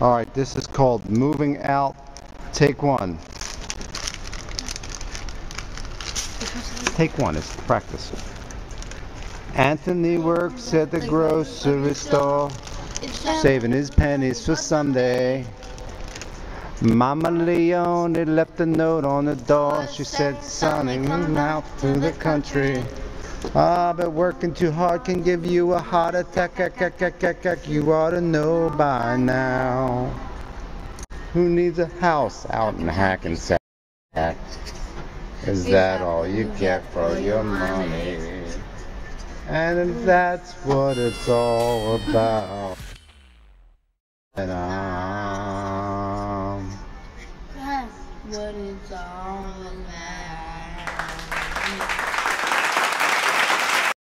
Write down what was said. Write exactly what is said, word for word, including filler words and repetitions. Alright, this is called Moving Out, take one. Take one is practice. Anthony works at the grocery store, saving his pennies for Sunday. Mama Leone left a note on the door. She said, "Sonny, move out to the country. Ah, but working too hard can give you a heart attack. You ought to know by now. Who needs a house out in Hackensack? Is that all you get for your money? And that's what it's all about." And I